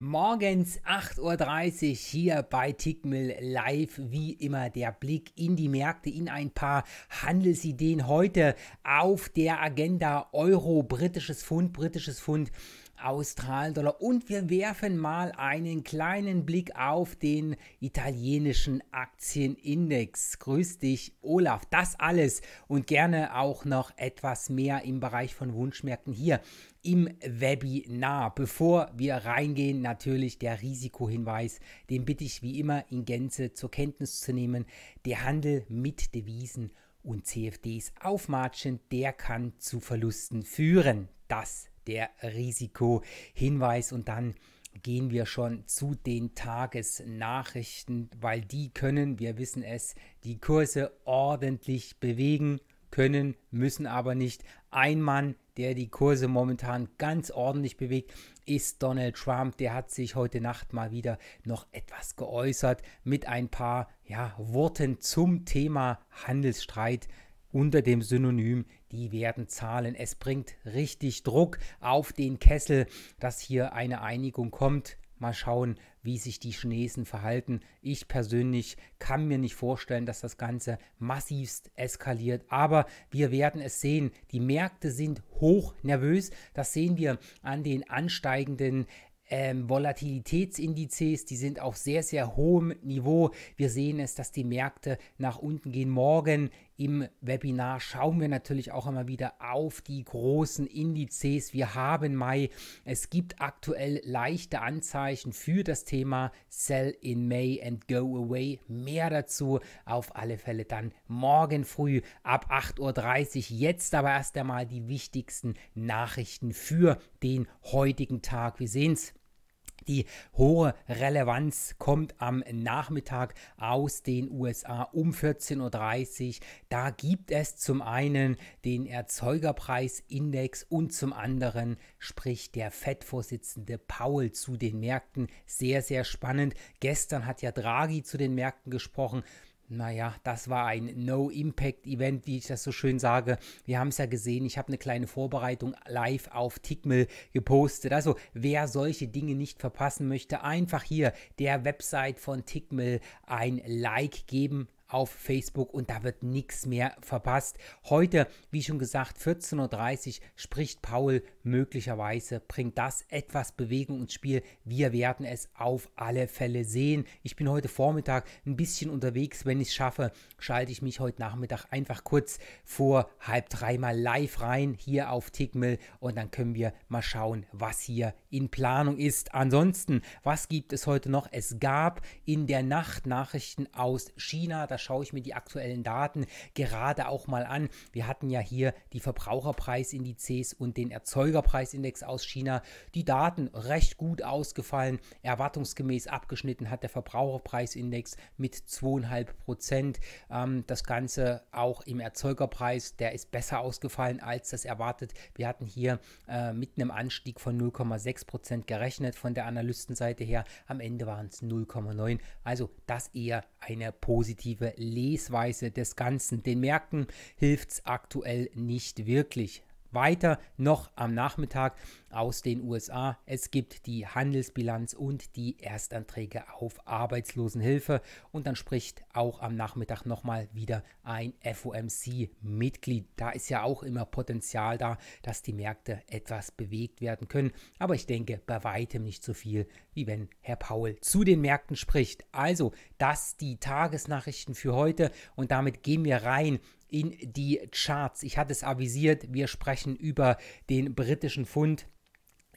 Morgens 8:30 Uhr hier bei Tickmill live, wie immer der Blick in die Märkte, in ein paar Handelsideen. Heute auf der Agenda Euro, britisches Pfund, Australdollar, und wir werfen mal einen kleinen Blick auf den italienischen Aktienindex. Grüß dich, Olaf. Das alles und gerne auch noch etwas mehr im Bereich von Wunschmärkten hier im Webinar. Bevor wir reingehen, natürlich der Risikohinweis, den bitte ich wie immer in Gänze zur Kenntnis zu nehmen. Der Handel mit Devisen und CFDs auf Margin, der kann zu Verlusten führen. Das der Risikohinweis, und dann gehen wir schon zu den Tagesnachrichten, weil die können, wir wissen es, die Kurse ordentlich bewegen, können, müssen aber nicht. Ein Mann, der die Kurse momentan ganz ordentlich bewegt, ist Donald Trump. Der hat sich heute Nacht mal wieder noch etwas geäußert mit ein paar Worten zum Thema Handelsstreit unter dem Synonym, die werden zahlen. Es bringt richtig Druck auf den Kessel, dass hier eine Einigung kommt. Mal schauen, wie sich die Chinesen verhalten. Ich persönlich kann mir nicht vorstellen, dass das Ganze massivst eskaliert. Aber wir werden es sehen. Die Märkte sind hoch nervös. Das sehen wir an den ansteigenden Volatilitätsindizes, die sind auf sehr, sehr hohem Niveau. Wir sehen es, dass die Märkte nach unten gehen. Morgen im Webinar schauen wir natürlich auch immer wieder auf die großen Indizes. Wir haben Mai. Es gibt aktuell leichte Anzeichen für das Thema Sell in May and Go Away. Mehr dazu auf alle Fälle dann morgen früh ab 8:30 Uhr. Jetzt aber erst einmal die wichtigsten Nachrichten für den heutigen Tag. Wir sehen es. Die hohe Relevanz kommt am Nachmittag aus den USA um 14:30 Uhr. Da gibt es zum einen den Erzeugerpreisindex und zum anderen spricht der FED-Vorsitzende Powell zu den Märkten. Sehr, sehr spannend. Gestern hat ja Draghi zu den Märkten gesprochen. Naja, das war ein No-Impact-Event, wie ich das so schön sage. Wir haben es ja gesehen, ich habe eine kleine Vorbereitung live auf Tickmill gepostet. Also wer solche Dinge nicht verpassen möchte, einfach hier der Website von Tickmill ein Like geben auf Facebook und da wird nichts mehr verpasst. Heute, wie schon gesagt, 14:30 Uhr spricht Powell. Möglicherweise bringt das etwas Bewegung ins Spiel. Wir werden es auf alle Fälle sehen. Ich bin heute Vormittag ein bisschen unterwegs. Wenn ich es schaffe, schalte ich mich heute Nachmittag einfach kurz vor 14:30 mal live rein hier auf Tickmill und dann können wir mal schauen, was hier in Planung ist. Ansonsten, was gibt es heute noch? Es gab in der Nacht Nachrichten aus China. Da schaue ich mir die aktuellen Daten gerade auch mal an. Wir hatten ja hier die Verbraucherpreisindizes und den Erzeugerpreisindex aus China. Die Daten recht gut ausgefallen. Erwartungsgemäß abgeschnitten hat der Verbraucherpreisindex mit 2,5%. Das Ganze auch im Erzeugerpreis, der ist besser ausgefallen als das erwartet. Wir hatten hier mit einem Anstieg von 0,6% gerechnet von der Analystenseite her. Am Ende waren es 0,9%. Also das eher eine positive Lesweise des Ganzen. Den Märkten hilft es aktuell nicht wirklich. Weiter noch am Nachmittag aus den USA. Es gibt die Handelsbilanz und die Erstanträge auf Arbeitslosenhilfe. Und dann spricht auch am Nachmittag nochmal wieder ein FOMC-Mitglied. Da ist ja auch immer Potenzial da, dass die Märkte etwas bewegt werden können. Aber ich denke, bei weitem nicht so viel, wie wenn Herr Powell zu den Märkten spricht. Also, das die Tagesnachrichten für heute. Und damit gehen wir rein in die Charts. Ich hatte es avisiert, wir sprechen über den britischen Pfund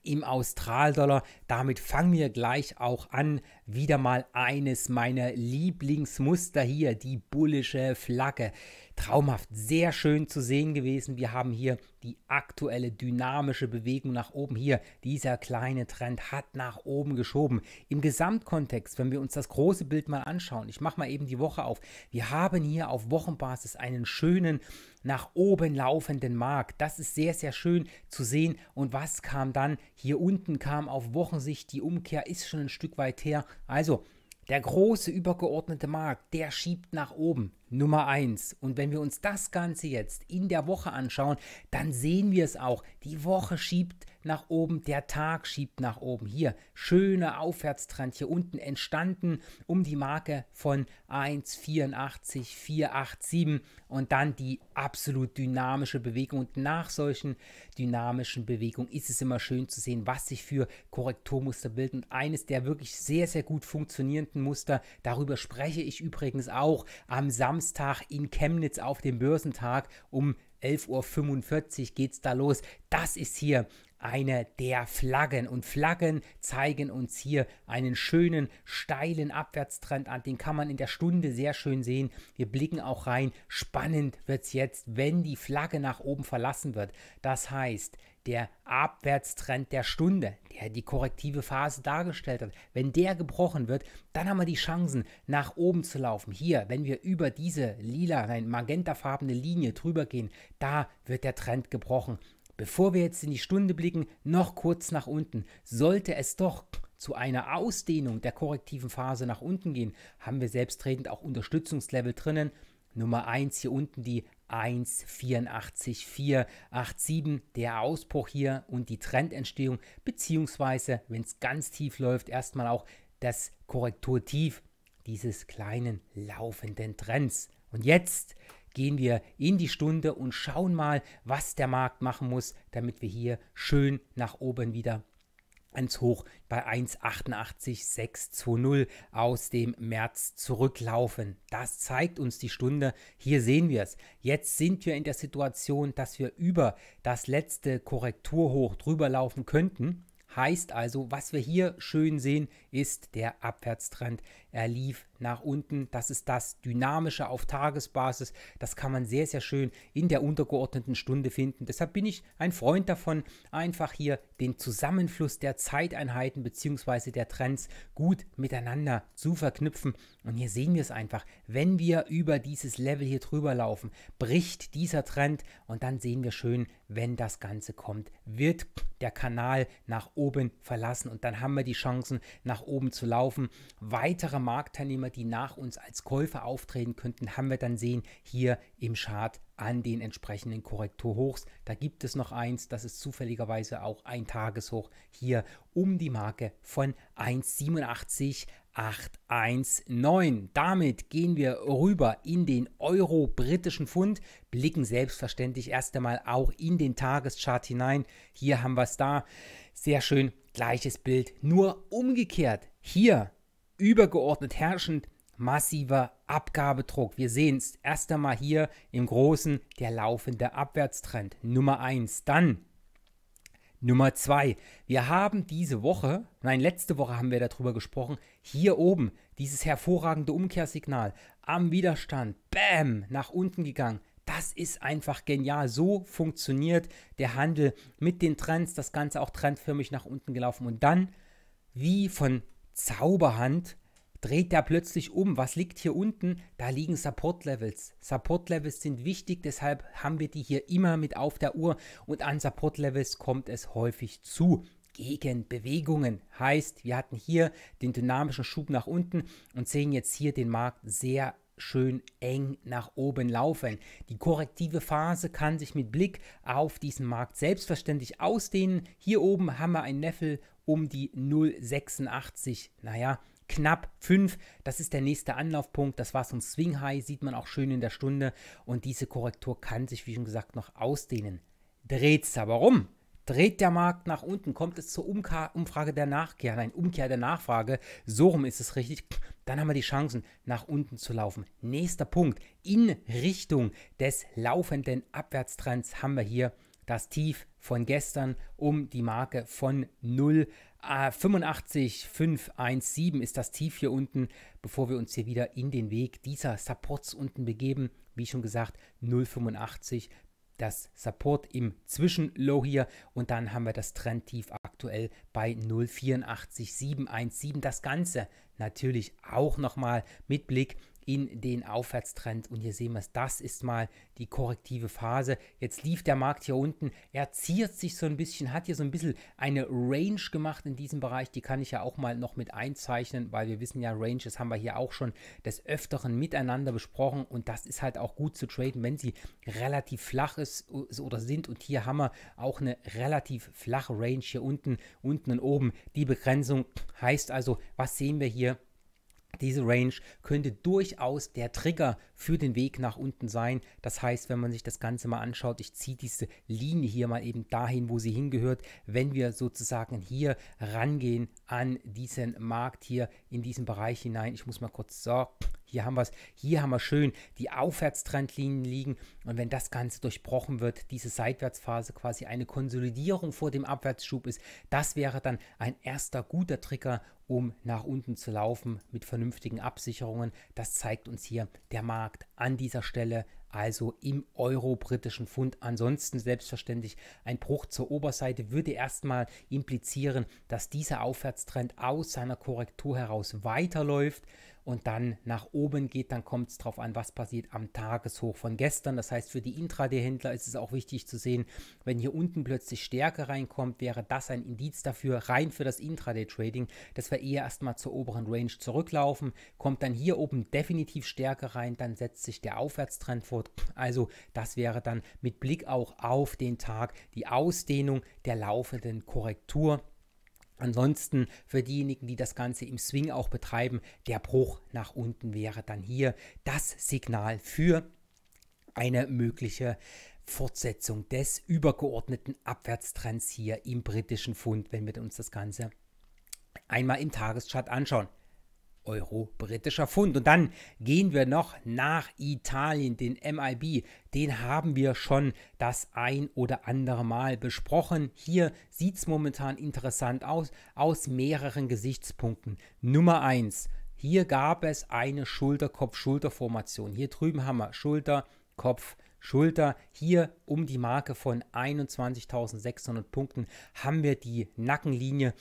im Australdollar. Damit fangen wir gleich auch an. Wieder mal eines meiner Lieblingsmuster hier, die bullische Flagge. Traumhaft, sehr schön zu sehen gewesen. Wir haben hier die aktuelle dynamische Bewegung nach oben. Hier, dieser kleine Trend hat nach oben geschoben. Im Gesamtkontext, wenn wir uns das große Bild mal anschauen, ich mache mal eben die Woche auf, wir haben hier auf Wochenbasis einen schönen nach oben laufenden Markt. Das ist sehr, sehr schön zu sehen. Und was kam dann? Hier unten kam auf Wochensicht die Umkehr, ist schon ein Stück weit her. Also, der große übergeordnete Markt, der schiebt nach oben, Nummer 1. Und wenn wir uns das Ganze jetzt in der Woche anschauen, dann sehen wir es auch. Die Woche schiebt nach oben, der Tag schiebt nach oben. Hier, schöner Aufwärtstrend hier unten entstanden, um die Marke von 1,84487 und dann die absolut dynamische Bewegung. Und nach solchen dynamischen Bewegungen ist es immer schön zu sehen, was sich für Korrekturmuster bilden. Und eines der wirklich sehr, sehr gut funktionierenden Muster, darüber spreche ich übrigens auch am Samstag in Chemnitz auf dem Börsentag um 11.45 Uhr geht es da los. Das ist hier eine der Flaggen. Und Flaggen zeigen uns hier einen schönen, steilen Abwärtstrend an. Den kann man in der Stunde sehr schön sehen. Wir blicken auch rein. Spannend wird es jetzt, wenn die Flagge nach oben verlassen wird. Das heißt, der Abwärtstrend der Stunde, der die korrektive Phase dargestellt hat, wenn der gebrochen wird, dann haben wir die Chancen, nach oben zu laufen. Hier, wenn wir über diese lila, nein, magentafarbene Linie drüber gehen, da wird der Trend gebrochen. Bevor wir jetzt in die Stunde blicken, noch kurz nach unten. Sollte es doch zu einer Ausdehnung der korrektiven Phase nach unten gehen, haben wir selbstredend auch Unterstützungslevel drinnen. Nummer 1 hier unten, die 1,84487, der Ausbruch hier und die Trendentstehung, beziehungsweise, wenn es ganz tief läuft, erstmal auch das Korrekturtief dieses kleinen laufenden Trends. Und jetzt gehen wir in die Stunde und schauen mal, was der Markt machen muss, damit wir hier schön nach oben wieder ans Hoch bei 1,88620 aus dem März zurücklaufen. Das zeigt uns die Stunde. Hier sehen wir es. Jetzt sind wir in der Situation, dass wir über das letzte Korrekturhoch drüber laufen könnten. Heißt also, was wir hier schön sehen, ist der Abwärtstrend. Er lief nach unten. Das ist das Dynamische auf Tagesbasis. Das kann man sehr, sehr schön in der untergeordneten Stunde finden. Deshalb bin ich ein Freund davon, einfach hier den Zusammenfluss der Zeiteinheiten bzw. der Trends gut miteinander zu verknüpfen. Und hier sehen wir es einfach. Wenn wir über dieses Level hier drüber laufen, bricht dieser Trend und dann sehen wir schön, wenn das Ganze kommt, wird der Kanal nach oben verlassen und dann haben wir die Chancen, nach oben zu laufen. Weitere Marktteilnehmer, die nach uns als Käufer auftreten könnten, haben wir dann sehen hier im Chart an den entsprechenden Korrekturhochs. Da gibt es noch eins, das ist zufälligerweise auch ein Tageshoch hier um die Marke von 1,87819. Damit gehen wir rüber in den Euro-britischen Pfund, blicken selbstverständlich erst einmal auch in den Tageschart hinein. Hier haben wir es da. Sehr schön, gleiches Bild, nur umgekehrt. Hier übergeordnet herrschend massiver Abgabedruck. Wir sehen es erst einmal hier im Großen, der laufende Abwärtstrend. Nummer 1, dann Nummer 2. Wir haben diese Woche, nein, letzte Woche haben wir darüber gesprochen, hier oben dieses hervorragende Umkehrsignal am Widerstand, bam, nach unten gegangen. Das ist einfach genial. So funktioniert der Handel mit den Trends, das Ganze auch trendförmig nach unten gelaufen. Und dann, wie von Zauberhand, dreht der plötzlich um. Was liegt hier unten? Da liegen Support-Levels. Support-Levels sind wichtig, deshalb haben wir die hier immer mit auf der Uhr. Und an Support-Levels kommt es häufig zu Gegenbewegungen. Heißt, wir hatten hier den dynamischen Schub nach unten und sehen jetzt hier den Markt sehr schön eng nach oben laufen. Die korrektive Phase kann sich mit Blick auf diesen Markt selbstverständlich ausdehnen. Hier oben haben wir einen Level um die 0,86. Naja, knapp 5, das ist der nächste Anlaufpunkt, das war so ein Swing High, sieht man auch schön in der Stunde und diese Korrektur kann sich, wie schon gesagt, noch ausdehnen. Dreht es aber rum, dreht der Markt nach unten, kommt es zur Umkehr der Nachfrage, so rum ist es richtig, dann haben wir die Chancen, nach unten zu laufen. Nächster Punkt, in Richtung des laufenden Abwärtstrends haben wir hier das Tief von gestern um die Marke von 0,85517 ist das Tief hier unten, bevor wir uns hier wieder in den Weg dieser Supports unten begeben. Wie schon gesagt, 0,85, das Support im Zwischenlow hier und dann haben wir das Trendtief aktuell bei 0,84717. Das Ganze natürlich auch nochmal mit Blick in den Aufwärtstrend. Und hier sehen wir es, das ist mal die korrektive Phase. Jetzt lief der Markt hier unten, er ziert sich so ein bisschen, hat hier so ein bisschen eine Range gemacht in diesem Bereich. Die kann ich ja auch mal noch mit einzeichnen, weil wir wissen ja, Ranges haben wir hier auch schon des Öfteren miteinander besprochen. Und das ist halt auch gut zu traden, wenn sie relativ flach ist oder sind. Und hier haben wir auch eine relativ flache Range hier unten, unten und oben. Die Begrenzung heißt also, was sehen wir hier? Diese Range könnte durchaus der Trigger für den Weg nach unten sein. Das heißt, wenn man sich das Ganze mal anschaut, ich ziehe diese Linie hier mal eben dahin, wo sie hingehört, wenn wir sozusagen hier rangehen an diesen Markt hier in diesen Bereich hinein. Ich muss mal kurz, so, hier haben wir es, hier haben wir schön die Aufwärtstrendlinien liegen und wenn das Ganze durchbrochen wird, diese Seitwärtsphase quasi eine Konsolidierung vor dem Abwärtsschub ist, das wäre dann ein erster guter Trigger, um nach unten zu laufen mit vernünftigen Absicherungen. Das zeigt uns hier der Markt an dieser Stelle, also im euro-britischen Pfund. Ansonsten selbstverständlich ein Bruch zur Oberseite würde erstmal implizieren, dass dieser Aufwärtstrend aus seiner Korrektur heraus weiterläuft und dann nach oben geht. Dann kommt es darauf an, was passiert am Tageshoch von gestern. Das heißt, für die Intraday-Händler ist es auch wichtig zu sehen, wenn hier unten plötzlich Stärke reinkommt, wäre das ein Indiz dafür, rein für das Intraday-Trading, dass wir eher erstmal zur oberen Range zurücklaufen. Kommt dann hier oben definitiv Stärke rein, dann setzt sich der Aufwärtstrend fort. Also das wäre dann mit Blick auch auf den Tag die Ausdehnung der laufenden Korrektur. Ansonsten für diejenigen, die das Ganze im Swing auch betreiben, der Bruch nach unten wäre dann hier das Signal für eine mögliche Fortsetzung des übergeordneten Abwärtstrends hier im britischen Pfund, wenn wir uns das Ganze einmal im Tageschart anschauen. Euro-britischer Pfund. Und dann gehen wir noch nach Italien, den MIB. Den haben wir schon das ein oder andere Mal besprochen. Hier sieht es momentan interessant aus, aus mehreren Gesichtspunkten. Nummer 1, hier gab es eine Schulter-Kopf-Schulter-Formation. Hier drüben haben wir Schulter, Kopf, Schulter, hier um die Marke von 21.600 Punkten haben wir die Nackenlinie.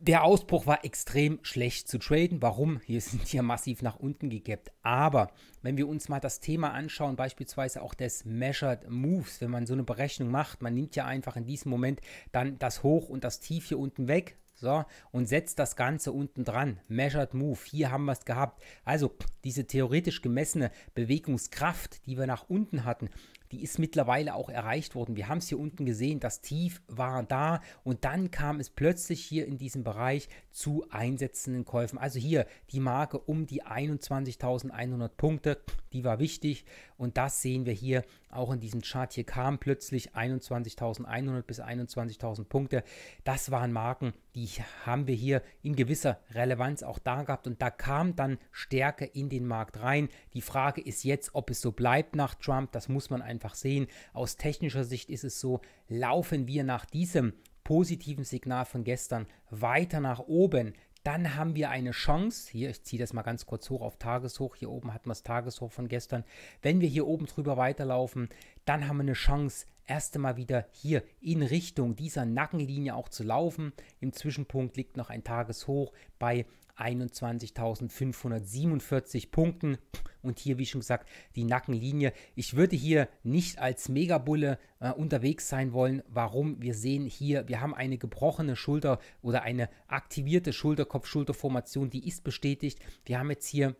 Der Ausbruch war extrem schlecht zu traden. Warum? Wir sind hier massiv nach unten gegappt. Aber wenn wir uns mal das Thema anschauen, beispielsweise auch des Measured Moves, wenn man so eine Berechnung macht, man nimmt ja einfach in diesem Moment dann das Hoch und das Tief hier unten weg, so, und setzt das Ganze unten dran. Measured Move, hier haben wir es gehabt. Also diese theoretisch gemessene Bewegungskraft, die wir nach unten hatten, die ist mittlerweile auch erreicht worden. Wir haben es hier unten gesehen, das Tief war da und dann kam es plötzlich hier in diesem Bereich zu einsetzenden Käufen. Also hier die Marke um die 21.100 Punkte, die war wichtig und das sehen wir hier auch in diesem Chart. Hier kamen plötzlich 21.100 bis 21.000 Punkte. Das waren Marken, die haben wir hier in gewisser Relevanz auch da gehabt und da kam dann Stärke in den Markt rein. Die Frage ist jetzt, ob es so bleibt nach Trump, das muss man einfach sehen. Aus technischer Sicht ist es so, laufen wir nach diesem positiven Signal von gestern weiter nach oben, dann haben wir eine Chance, hier, ich ziehe das mal ganz kurz hoch auf Tageshoch, hier oben hatten wir das Tageshoch von gestern, wenn wir hier oben drüber weiterlaufen, dann haben wir eine Chance, erst einmal wieder hier in Richtung dieser Nackenlinie auch zu laufen. Im Zwischenpunkt liegt noch ein Tageshoch bei 21.547 Punkten und hier, wie schon gesagt, die Nackenlinie. Ich würde hier nicht als Megabulle unterwegs sein wollen. Warum? Wir sehen hier, wir haben eine gebrochene Schulter oder eine aktivierte Schulter-Kopf-Schulter-Formation, die ist bestätigt. Wir haben jetzt hier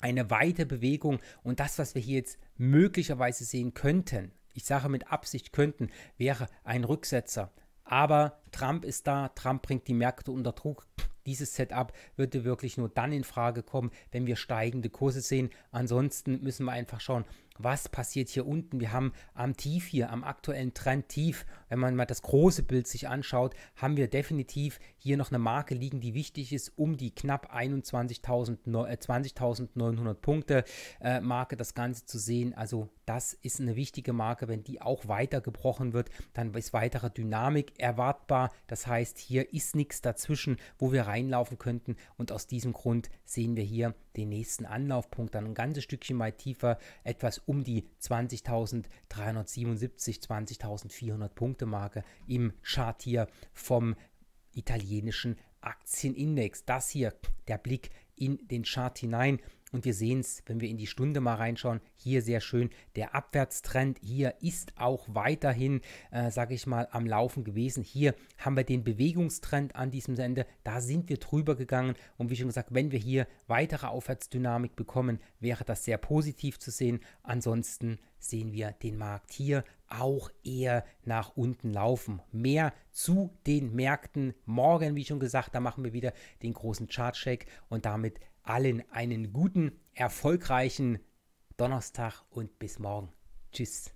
eine weite Bewegung und das, was wir hier jetzt möglicherweise sehen könnten, ich sage mit Absicht könnten, wäre ein Rücksetzer. Aber Trump ist da, Trump bringt die Märkte unter Druck. Dieses Setup würde wirklich nur dann in Frage kommen, wenn wir steigende Kurse sehen. Ansonsten müssen wir einfach schauen, was passiert hier unten. Wir haben am Tief hier, am aktuellen Trendtief, wenn man mal das große Bild sich anschaut, haben wir definitiv hier noch eine Marke liegen, die wichtig ist, um die knapp 20.900 Punkte Marke, das Ganze zu sehen. Also das ist eine wichtige Marke. Wenn die auch weiter gebrochen wird, dann ist weitere Dynamik erwartbar. Das heißt, hier ist nichts dazwischen, wo wir reinlaufen könnten. Und aus diesem Grund sehen wir hier den nächsten Anlaufpunkt, dann ein ganzes Stückchen mal tiefer, etwas um die 20.377, 20.400 Punkte Marke im Chart hier vom italienischen Aktienindex. Das hier, der Blick in den Chart hinein Und wir sehen es, wenn wir in die Stunde mal reinschauen, hier sehr schön der Abwärtstrend. Hier ist auch weiterhin, sage ich mal, am Laufen gewesen. Hier haben wir den Bewegungstrend an diesem Ende. Da sind wir drüber gegangen. Und wie schon gesagt, wenn wir hier weitere Aufwärtsdynamik bekommen, wäre das sehr positiv zu sehen. Ansonsten sehen wir den Markt hier auch eher nach unten laufen. Mehr zu den Märkten morgen, wie schon gesagt, da machen wir wieder den großen Chartcheck und damit allen einen guten, erfolgreichen Donnerstag und bis morgen. Tschüss.